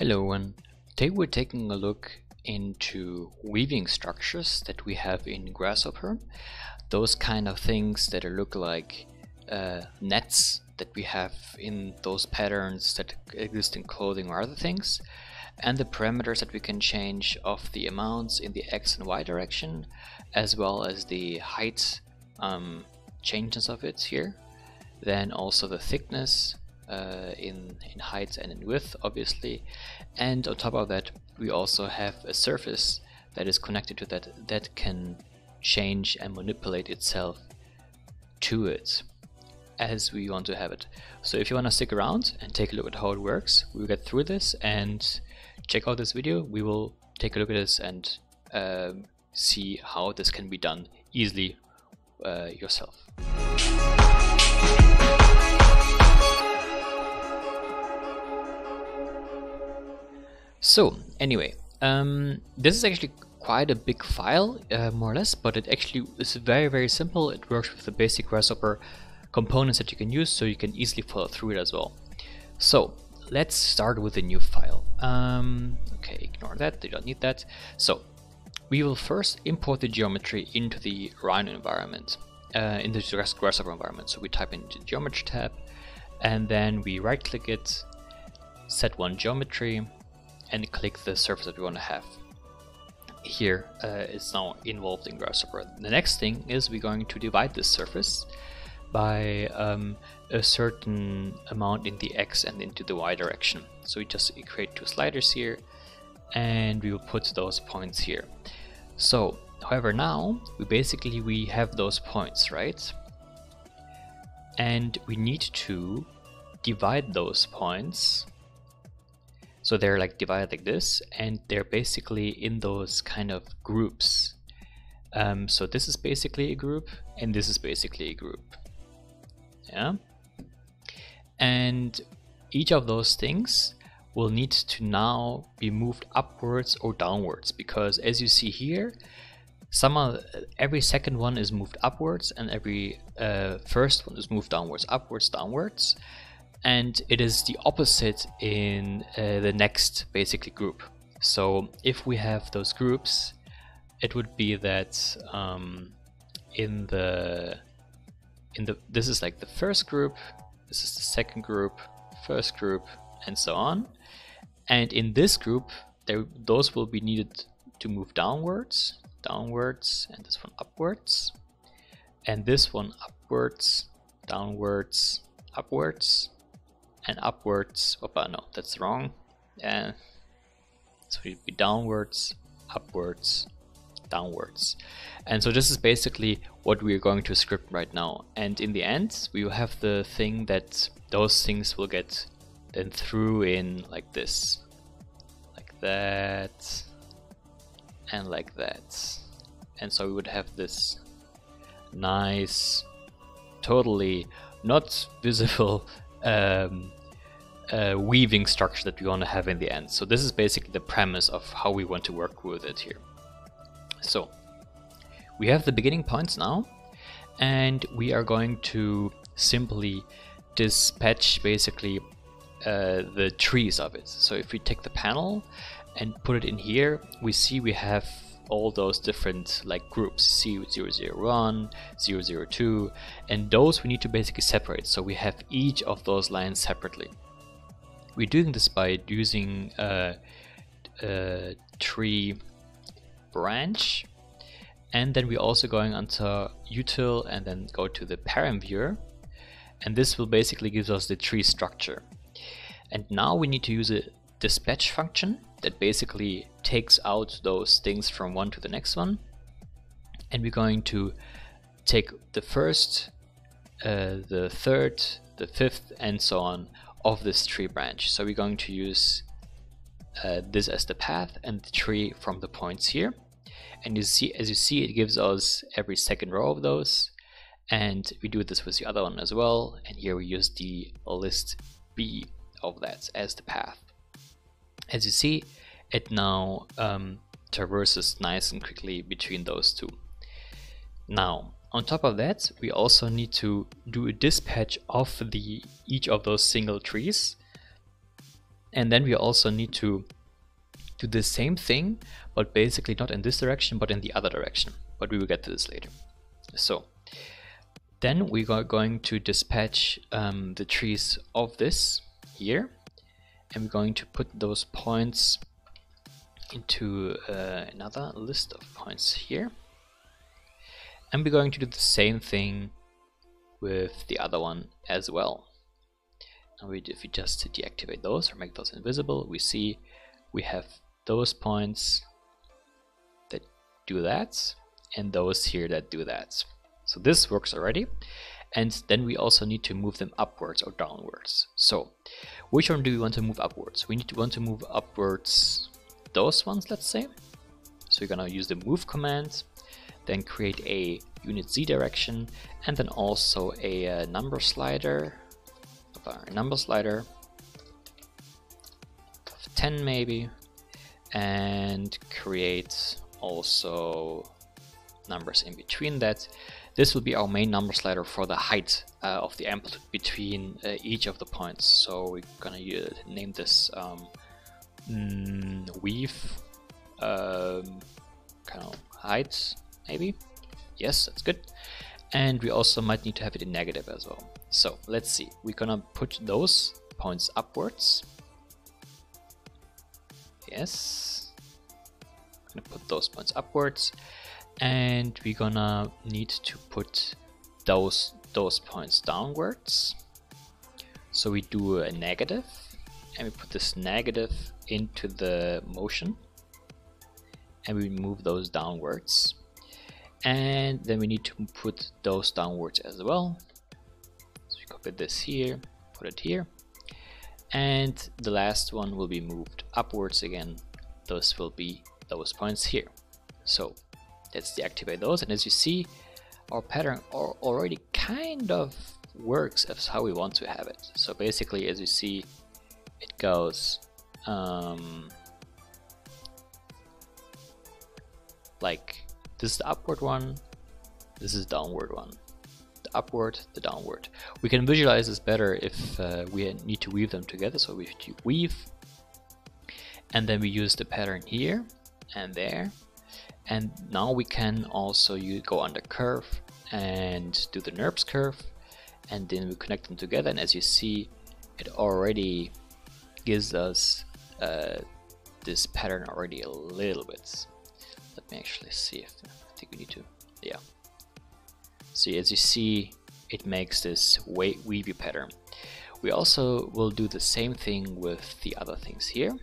Hello, and today we're taking a look into weaving structures that we have in Grasshopper. Those kind of things that look like nets that we have in those patterns that exist in clothing or other things, and the parameters that we can change of the amounts in the X and Y direction, as well as the height changes of it here, then also the thickness in height and in width, obviously, and on top of that we also have a surface that is connected to that can change and manipulate itself to it as we want to have it. So if you want to stick around and take a look at how it works, we'll get through this and check out this video. We will take a look at this and see how this can be done easily yourself. So anyway, this is actually quite a big file, more or less, but it actually is very simple. It works with the basic Grasshopper components that you can use, so you can easily follow through it as well. So let's start with a new file. Okay, ignore that, you don't need that. So we will first import the geometry into the Rhino environment, in the Grasshopper environment. So we type into the geometry tab, and then we right click it, set one geometry, and click the surface that we want to have. Here it's now involved in Grasshopper. The next thing is we're going to divide this surface by a certain amount in the X and into the Y direction. So we just create two sliders here, and we will put those points here. So however, now we have those points, right? And we need to divide those points. So they're like divided like this, and they're basically in those kind of groups. So this is basically a group, and this is basically a group. Yeah. And each of those things will need to now be moved upwards or downwards, because as you see here, every second one is moved upwards, and every first one is moved downwards, upwards, downwards. And it is the opposite in the next basically group. So if we have those groups, it would be that this is like the first group, this is the second group, first group, and so on. And in this group, those will be needed to move downwards, downwards, and this one upwards, and this one upwards, downwards, upwards, and upwards. Opa, no, that's wrong. And so it would be downwards, upwards, downwards. And so this is basically what we're going to script right now. And in the end, we will have the thing that those things will get then through in like this, like that, and like that. And so we would have this nice, totally not visible weaving structure that we want to have in the end. So this is basically the premise of how we want to work with it here. So we have the beginning points now, and we are going to simply dispatch basically the trees of it. So if we take the panel and put it in here, we see we have all those different like groups, C001, 002, and those we need to basically separate. So we have each of those lines separately. We're doing this by using a tree branch, and then we're also going onto util and then go to the parent viewer, and this will basically give us the tree structure. And now we need to use a dispatch function that basically takes out those things from one to the next one, and we're going to take the first, the third, the fifth, and so on of this tree branch. So we're going to use this as the path and the tree from the points here, and as you see it gives us every second row of those, and we do this with the other one as well, and here we use the list B of that as the path. As you see, it now traverses nice and quickly between those two. Now, on top of that, we also need to do a dispatch of each of those single trees And then we also need to do the same thing, but basically not in this direction, but in the other direction. But we will get to this later. So then we are going to dispatch the trees of this here, and we're going to put those points into another list of points here. And we're going to do the same thing with the other one as well. And if we just deactivate those or make those invisible, we see we have those points that do that and those here that do that. So this works already. And then we also need to move them upwards or downwards. So which one do we want to move upwards? We need to want to move upwards those ones, let's say. So you're gonna use the move command, then create a unit Z direction, and then also a number slider, of 10 maybe, and create also numbers in between that. This will be our main number slider for the height of the amplitude between each of the points. So we're gonna name this weave kind of height, maybe. Yes, that's good. And we also might need to have it in negative as well. So let's see, we're gonna put those points upwards. Yes, I'm gonna put those points upwards, and we're gonna need to put those points downwards. So we do a negative, and we put this negative into the motion, and we move those downwards. And then we need to put those downwards as well. So we copy this here, put it here, and the last one will be moved upwards again. Those will be those points here. So let's deactivate those, and as you see, our pattern already kind of works as how we want to have it. So basically, as you see, it goes like this is the upward one, this is the downward one, the upward, the downward. We can visualize this better if we need to weave them together. So we weave, and then we use the pattern here and there. And now we can also go under curve and do the NURBS curve, and then we connect them together. And as you see, it already gives us this pattern already a little bit. Let me actually see if I think we need to. Yeah. See, as you see, it makes this wavy pattern. We also will do the same thing with the other things here.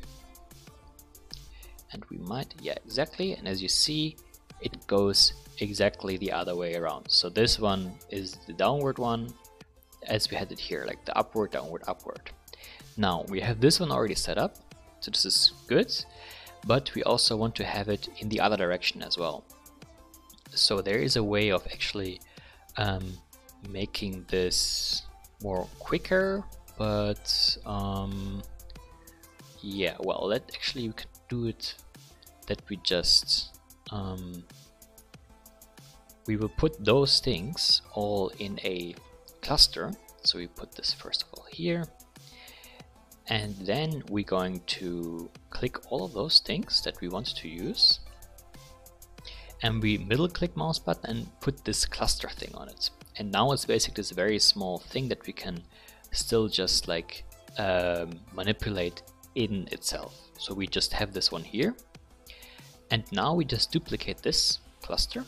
And we might, yeah, exactly. And as you see, it goes exactly the other way around. So this one is the downward one, as we had it here, like the upward, downward, upward. Now we have this one already set up, so this is good, but we also want to have it in the other direction as well. So there is a way of actually making this more quicker, but yeah, well, that actually you can do it that we just we will put those things all in a cluster. So we put this first of all here, and then we're going to click all of those things that we want to use, and we middle click mouse button and put this cluster thing on it. And now it's basically this very small thing that we can still just like manipulate in itself. So we just have this one here, and now we just duplicate this cluster,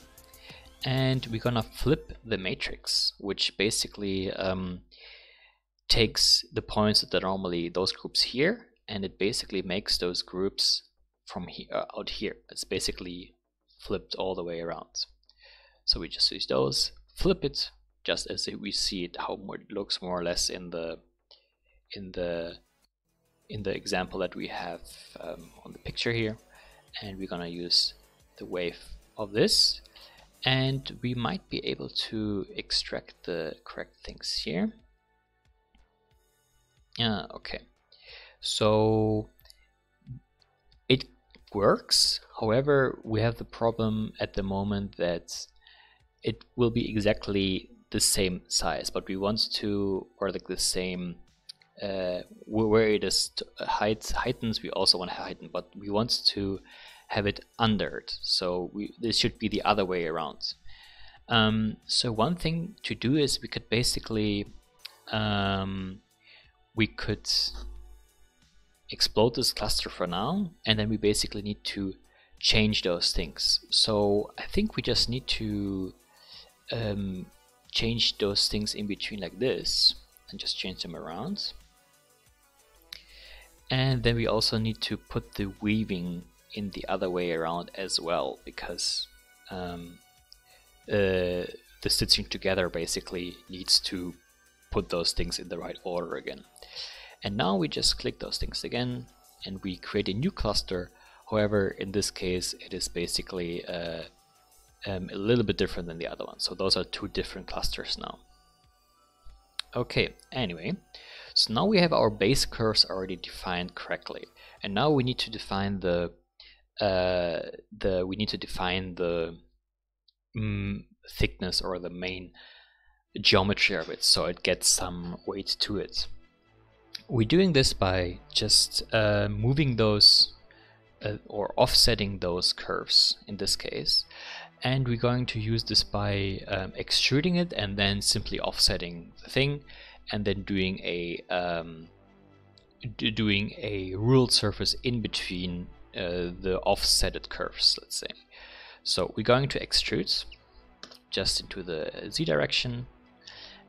and we're gonna flip the matrix, which basically takes the points that are normally those groups here, and it basically makes those groups from here out here. It's basically flipped all the way around. So we just use those, flip it just as we see it, how it looks more or less in the example that we have on the picture here. And we're gonna use the wave of this, and we might be able to extract the correct things here. Yeah, okay, so it works. However, we have the problem at the moment that it will be exactly the same size, but we want to, or like the same where it is heightens, we also want to heighten, but we want to have it undered, so this should be the other way around. So one thing to do is we could basically we could explode this cluster for now, and then we basically need to change those things. So I think we just need to change those things in between like this and just change them around. And then we also need to put the weaving in the other way around as well, because the stitching together basically needs to put those things in the right order again. And now we just click those things again and we create a new cluster. However, in this case it is basically a little bit different than the other one, so those are two different clusters now. Okay, anyway, so now we have our base curves already defined correctly, and now we need to define the thickness or the main geometry of it, so it gets some weight to it. We're doing this by just moving those or offsetting those curves in this case, and we're going to use this by extruding it and then simply offsetting the thing, and then doing a ruled surface in between the offsetted curves, let's say. So we're going to extrude just into the Z direction,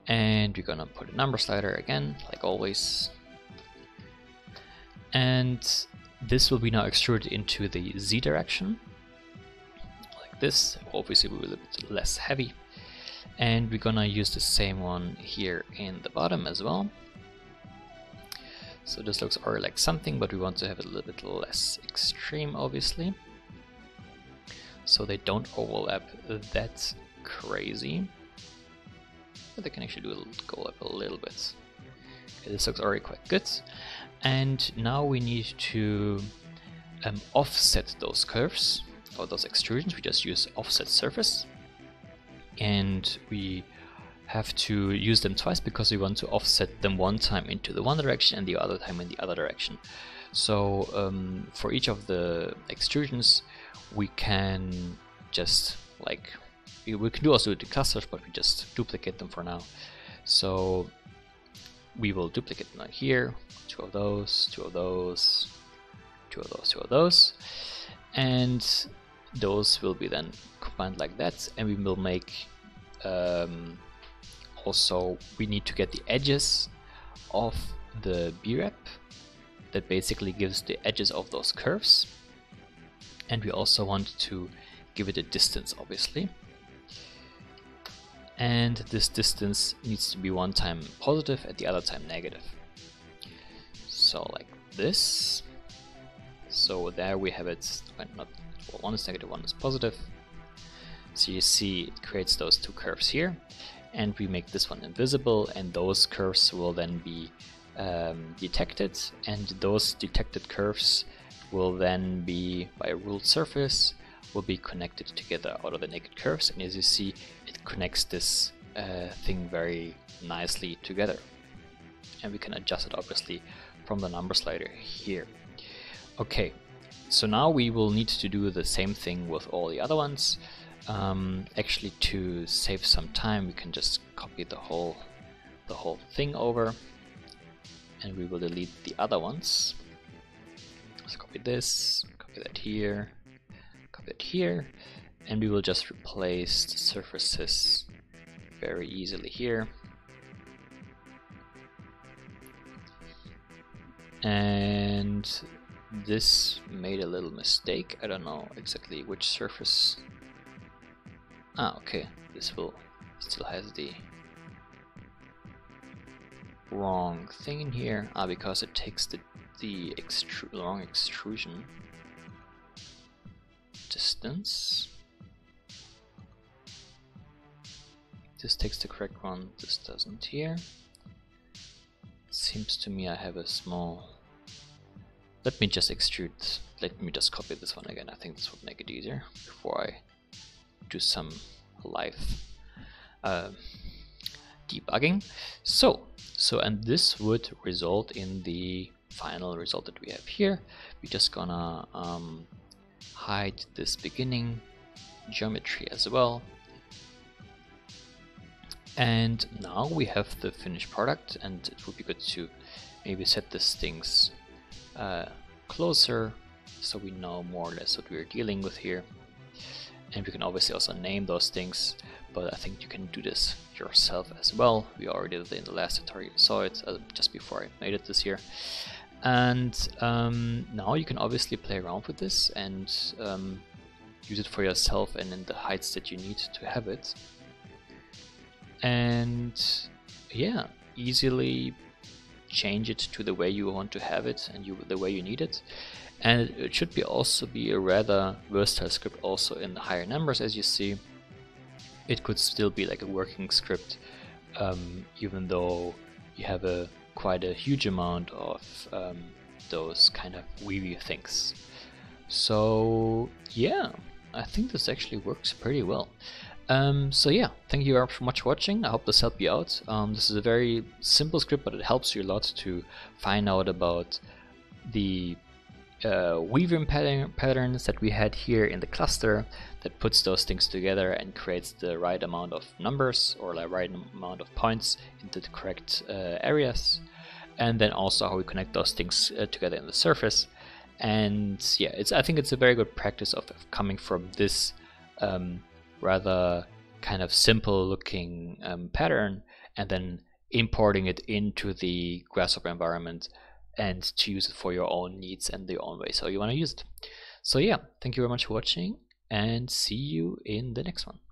and we're gonna put a number slider again, like always, and this will be now extruded into the Z direction like this. Obviously, we're a little bit less heavy, and we're gonna use the same one here in the bottom as well. So this looks already like something, but we want to have it a little bit less extreme, obviously, so they don't overlap that crazy, but they can actually do a go up a little bit. Okay, this looks already quite good. And now we need to offset those curves or those extrusions. We just use offset surface, and we have to use them twice because we want to offset them one time into the one direction and the other time in the other direction. So for each of the extrusions we can just like we can do also the clusters, but we just duplicate them for now. So we will duplicate them here, two of those, two of those, two of those, two of those, and those will be then combined like that. And we will make also we need to get the edges of the BRep that basically gives the edges of those curves, and we also want to give it a distance, obviously. And this distance needs to be one time positive, at the other time negative. So like this. So there we have it. Not, well, one is negative, one is positive. So you see it creates those two curves here. And we make this one invisible, and those curves will then be detected. And those detected curves will then be, by a ruled surface, will be connected together out of the naked curves, and as you see it connects this thing very nicely together, and we can adjust it obviously from the number slider here. Okay, so now we will need to do the same thing with all the other ones. Actually, to save some time, we can just copy the whole thing over, and we will delete the other ones. Let's copy this, copy that here, it here, and we will just replace the surfaces very easily here, and this made a little mistake. I don't know exactly which surface. Ah, okay, this will still has the wrong thing in here. Ah, because it takes the wrong extrusion distance. This takes the correct one, this doesn't here. Seems to me I have a small... Let me just extrude, let me just copy this one again. I think this would make it easier before I do some live debugging. And this would result in the final result that we have here. We're just gonna hide this beginning geometry as well. And now we have the finished product, and it would be good to maybe set these things closer so we know more or less what we're dealing with here. And we can obviously also name those things, but I think you can do this yourself as well. We already did it in the last tutorial, you saw it just before I made it this year. And now you can obviously play around with this and use it for yourself and in the heights that you need to have it. And yeah, easily change it to the way you want to have it and the way you need it. And it should be also be a rather versatile script also in the higher numbers, as you see. It could still be like a working script, even though you have quite a huge amount of those kind of weavy things. So yeah, I think this actually works pretty well. So yeah, thank you very much for watching. I hope this helped you out. This is a very simple script, but it helps you a lot to find out about the weaving patterns that we had here in the cluster that puts those things together and creates the right amount of numbers or the right amount of points into the correct areas. And then also how we connect those things together in the surface. And yeah, I think it's a very good practice of coming from this rather kind of simple looking pattern and then importing it into the Grasshopper environment and to use it for your own needs and the own way so you want to use it. So yeah, thank you very much for watching and see you in the next one.